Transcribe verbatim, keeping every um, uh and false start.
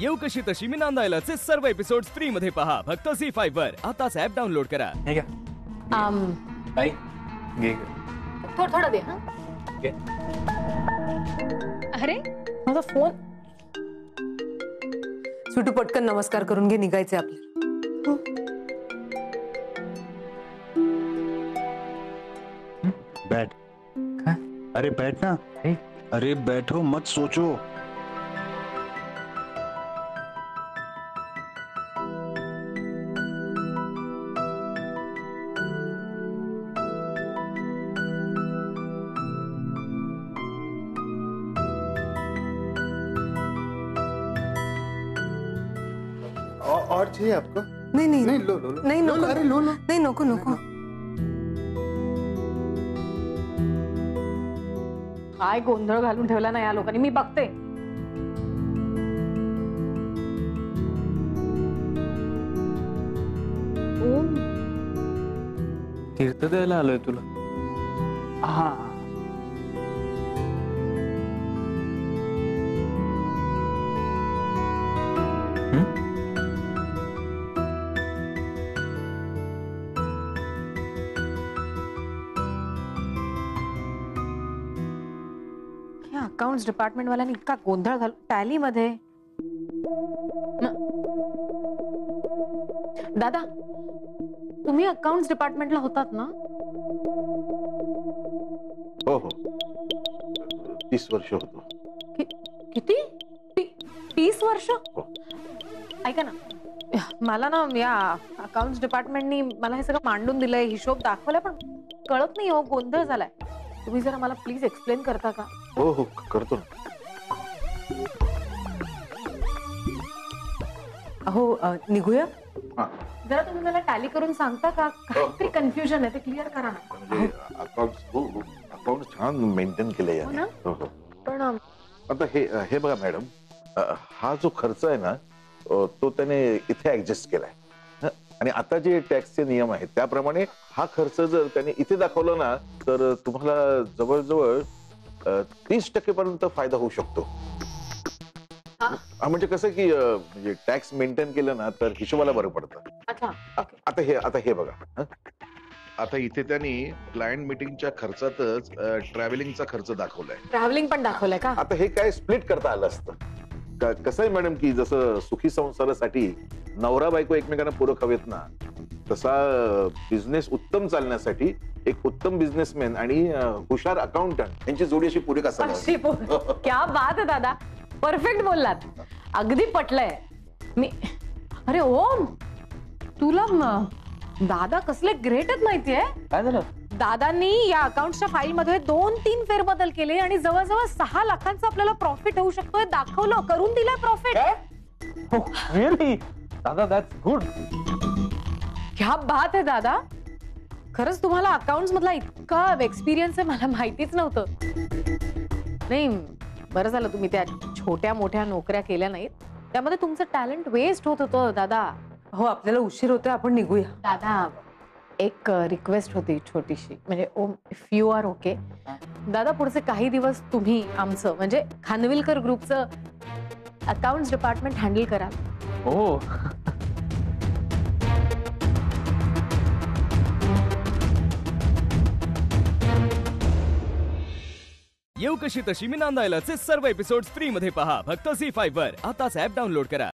येऊ कशी तशी मी नांदायलाचे सर्व एपिसोड्स फ्री मध्ये पहा फक्त झी फाइव्ह वर। आताच ऍप डाउनलोड करा। हे घ्या। um काय घे थोडं थोडं दे हां घे। अरे माझा फोन सुटू पटकन नमस्कार करून घे निघायचे आपल्याला। बैठ का? अरे बैठ ना। अरे अरे बैठो मत सोचो। और चाहिए आपको? नहीं नहीं नहीं लो लो लो नहीं नो अरे लो लो नहीं नोको नोको। काय गोंधळ घालून ठेवला ना या लोकांनी। मी बघते। तीर्थ द्यायला आलोय तुला। हा अकाउंट्स डिपार्टमेंट वाला इतका गोंधळ घालू टॅली मध्ये। दादा तुम्ही अकाउंट्स डिपार्टमेंटला होतात ना? हो हो तीस वर्ष होतो। कि, किती ती, तीस वर्ष? ऐका ना मला ना या अकाउंट्स डिपार्टमेंटनी मला हे सगळं मांडून दिलंय हिशोब दाखवलाय पण कळत नाही हो गोंधळ झालाय। तुम्ही जरा मला प्लीज एक्सप्लेन करता का? हो हो करतो ना। हो निघूया जरा तुम्ही मला टॅली करून सांगता का? काहीतरी कन्फ्युजन आहे ते क्लिअर करा ना। अकाउंट अकाउंट छान मेंटेन केले याने। पण आता हे हे बघा मॅडम हा जो खर्च आहे ना तो त्याने इथे ऍडजस्ट केलाय आणि आता जे टॅक्सचे नियम आहेत त्याप्रमाणे हा खर्च जर त्याने इथे दाखवला ना तर तुम्हाला जवळजवळ तीस टक्के पर्यंत फायदा होऊ शकतो। म्हणजे कसं की म्हणजे टॅक्स मेंटेन केलं ना तर हिशोबाला बरं पडतं। आता हे आता हे बघा आता इथे त्यांनी क्लायंट मीटिंगच्या खर्चातच ट्रॅव्हलिंगचा खर्च दाखवलाय। ट्रॅव्हलिंग पण दाखवलाय का? आता हे काय स्प्लिट करता आलं असतं। कसं आहे मॅडम की जसं सुखी संसारासाठी नवरा बायको एकमेकांना पूरक हवेत ना तसा बिझनेस उत्तम चालण्यासाठी एक उत्तम बिझनेसमॅन आणि हुशार अकाउंटंट यांची जोडी अशी पूरक असावी। क्या बात आहे दादा परफेक्ट बोललात अगदी पटलंय मी। अरे ओम तुला दादा कसले ग्रेटच माहितीये। काय झालं? दादांनी या अकाउंटच्या फाईलमध्ये दोन तीन फेरबदल केले आणि जवळजवळ सहा लाखांचा आपल्याला प्रॉफिट होऊ शकतोय दाखवलं करून दिलं प्रॉफिट। रिअली दादा दॅट्स गुड। क्या बात आहे दादा खरंच तुम्हाला अकाउंट्स मधला इतका एक्सपिरियन्स आहे मला माहितीच नव्हतं। नाही बरं झालं तुम्ही त्या छोट्या मोठ्या नोकऱ्या केल्या नाहीत त्यामध्ये तुमचं टॅलेंट वेस्ट होत होतं दादा। हो आपल्याला उशीर होतोय आपण निघूया। दादा एक रिक्वेस्ट होती छोटीशी म्हणजे ओम इफ यू आर ओके दादा पुढचे काही दिवस तुम्ही आमचं म्हणजे खानविलकर ग्रुपचं अकाउंट्स डिपार्टमेंट हँडल करा। हो येऊ कशी तशी मी नांदायलाचे सर्व एपिसोड्स फ्री मध्ये पहा फक्त झी फाइव्ह वर। आताच ऍप डाउनलोड करा।